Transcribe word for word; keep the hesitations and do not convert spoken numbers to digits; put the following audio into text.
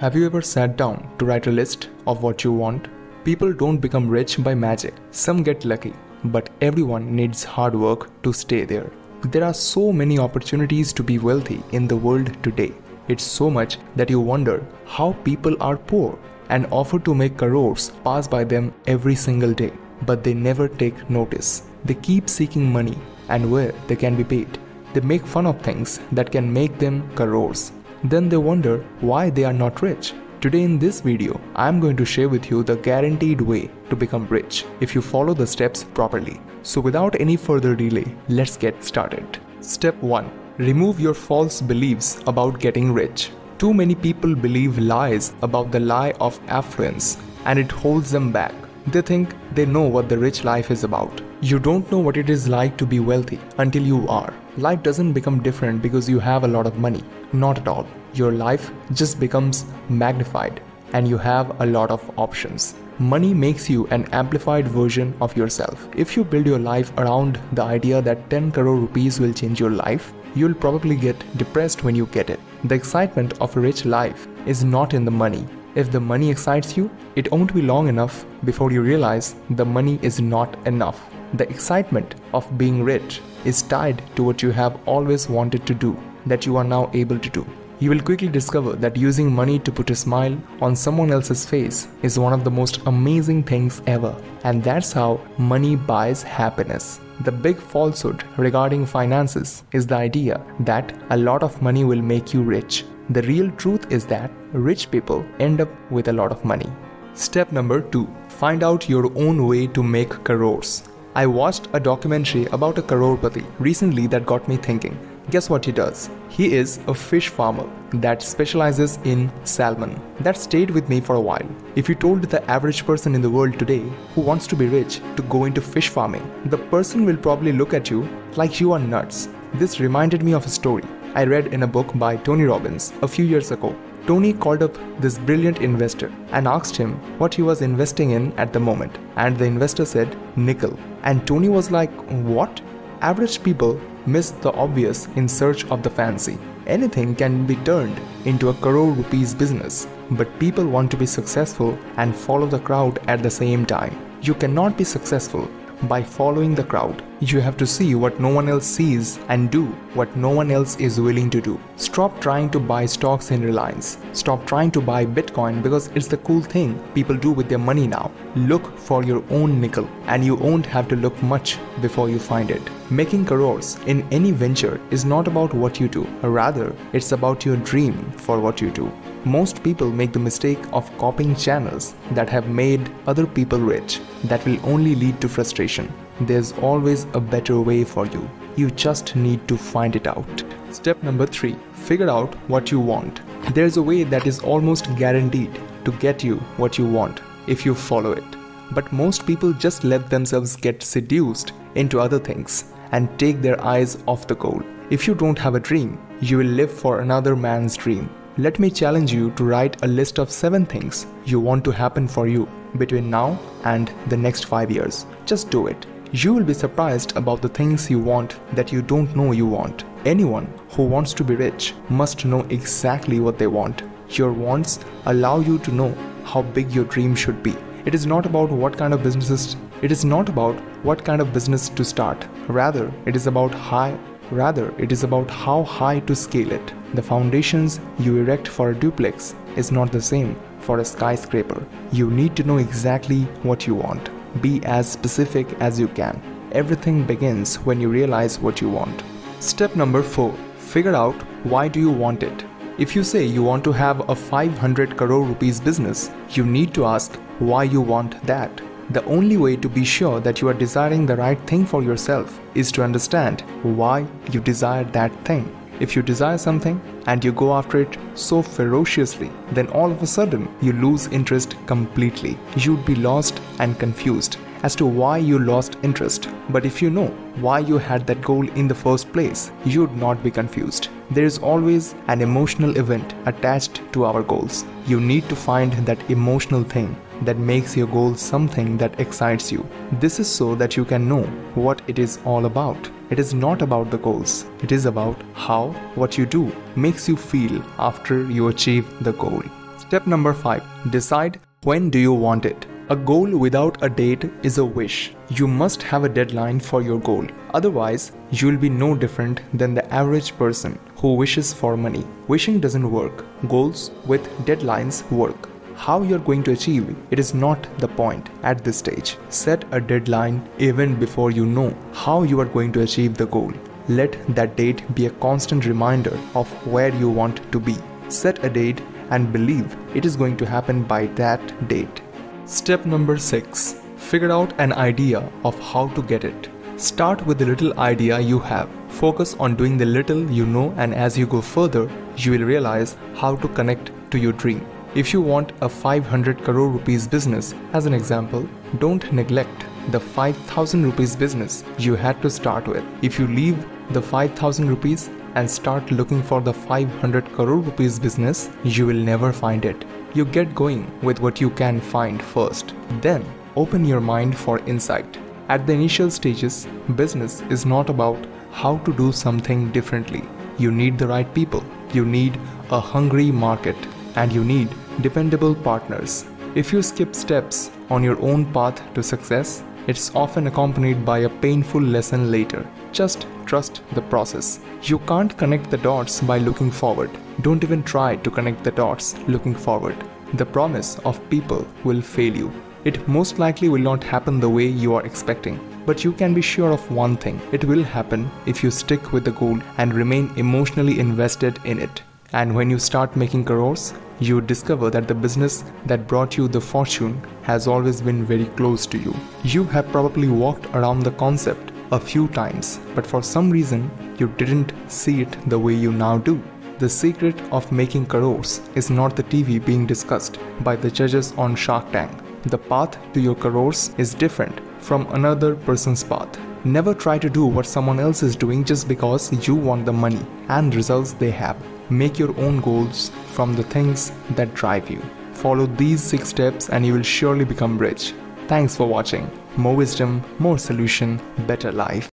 Have you ever sat down to write a list of what you want? People don't become rich by magic. Some get lucky, but everyone needs hard work to stay there. There are so many opportunities to be wealthy in the world today. It's so much that you wonder how people are poor and offer to make crores pass by them every single day. But they never take notice. They keep seeking money and where they can be paid. They make fun of things that can make them crores. Then they wonder why they are not rich. Today in this video, I am going to share with you the guaranteed way to become rich if you follow the steps properly. So without any further delay, let's get started. Step one. Remove your false beliefs about getting rich. Too many people believe lies about the lie of affluence and it holds them back. They think they know what the rich life is about. You don't know what it is like to be wealthy until you are. Life doesn't become different because you have a lot of money. Not at all. Your life just becomes magnified and you have a lot of options. Money makes you an amplified version of yourself. If you build your life around the idea that ten crore rupees will change your life, you'll probably get depressed when you get it. The excitement of a rich life is not in the money. If the money excites you, it won't be long enough before you realize the money is not enough. The excitement of being rich is tied to what you have always wanted to do that you are now able to do. You will quickly discover that using money to put a smile on someone else's face is one of the most amazing things ever, and that's how money buys happiness. The big falsehood regarding finances is the idea that a lot of money will make you rich. The real truth is that rich people end up with a lot of money. Step number two. Find out your own way to make crores. I watched a documentary about a crorepati recently that got me thinking. Guess what he does? He is a fish farmer that specializes in salmon. That stayed with me for a while. If you told the average person in the world today who wants to be rich to go into fish farming, the person will probably look at you like you are nuts. This reminded me of a story I read in a book by Tony Robbins a few years ago. Tony called up this brilliant investor and asked him what he was investing in at the moment, and the investor said nickel. And Tony was like, what? Average people miss the obvious in search of the fancy. Anything can be turned into a crore rupees business, but people want to be successful and follow the crowd at the same time. You cannot be successful by following the crowd. You have to see what no one else sees and do what no one else is willing to do. Stop trying to buy stocks in Reliance. Stop trying to buy Bitcoin because it's the cool thing people do with their money now. Look for your own nickel and you won't have to look much before you find it. Making crores in any venture is not about what you do. Rather, it's about your dream for what you do. Most people make the mistake of copying channels that have made other people rich. That will only lead to frustration. There's always a better way for you. You just need to find it out. Step number three. Figure out what you want. There's a way that is almost guaranteed to get you what you want if you follow it. But most people just let themselves get seduced into other things and take their eyes off the goal. If you don't have a dream, you will live for another man's dream. Let me challenge you to write a list of seven things you want to happen for you between now and the next five years. Just do it. You will be surprised about the things you want that you don't know you want. Anyone who wants to be rich must know exactly what they want. Your wants allow you to know how big your dream should be. It is not about what kind of businesses, it is not about what kind of business to start. Rather, it is about high Rather, it is about how high to scale it. The foundations you erect for a duplex is not the same for a skyscraper. You need to know exactly what you want. Be as specific as you can. Everything begins when you realize what you want. Step number four. Figure out why do you want it. If you say you want to have a five hundred crore rupees business, you need to ask why you want that. The only way to be sure that you are desiring the right thing for yourself is to understand why you desire that thing. If you desire something and you go after it so ferociously, then all of a sudden you lose interest completely. You'd be lost and confused as to why you lost interest. But if you know why you had that goal in the first place, you'd not be confused. There is always an emotional event attached to our goals. You need to find that emotional thing that makes your goal something that excites you. This is so that you can know what it is all about. It is not about the goals. It is about how what you do makes you feel after you achieve the goal. Step number five. Decide when do you want it. A goal without a date is a wish. You must have a deadline for your goal. Otherwise, you'll be no different than the average person who wishes for money. Wishing doesn't work. Goals with deadlines work. How you're going to achieve it is not the point at this stage. Set a deadline even before you know how you are going to achieve the goal. Let that date be a constant reminder of where you want to be. Set a date and believe it is going to happen by that date. Step number six. Figure out an idea of how to get it. Start with the little idea you have. Focus on doing the little you know, and as you go further, you will realize how to connect to your dream. If you want a five hundred crore rupees business, as an example, don't neglect the five thousand rupees business you had to start with. If you leave the five thousand rupees and start looking for the five hundred crore rupees business, you will never find it. You get going with what you can find first. Then open your mind for insight. At the initial stages, business is not about how to do something differently. You need the right people, you need a hungry market, and you need dependable partners. If you skip steps on your own path to success, it's often accompanied by a painful lesson later. Just trust the process. You can't connect the dots by looking forward. Don't even try to connect the dots looking forward. The promise of people will fail you. It most likely will not happen the way you are expecting. But you can be sure of one thing. It will happen if you stick with the goal and remain emotionally invested in it. And when you start making crores, you discover that the business that brought you the fortune has always been very close to you. You have probably walked around the concept a few times, but for some reason, you didn't see it the way you now do. The secret of making crores is not the T V being discussed by the judges on Shark Tank. The path to your crores is different from another person's path. Never try to do what someone else is doing just because you want the money and results they have. Make your own goals from the things that drive you. Follow these six steps and you will surely become rich. Thanks for watching. More wisdom, more solution, better life.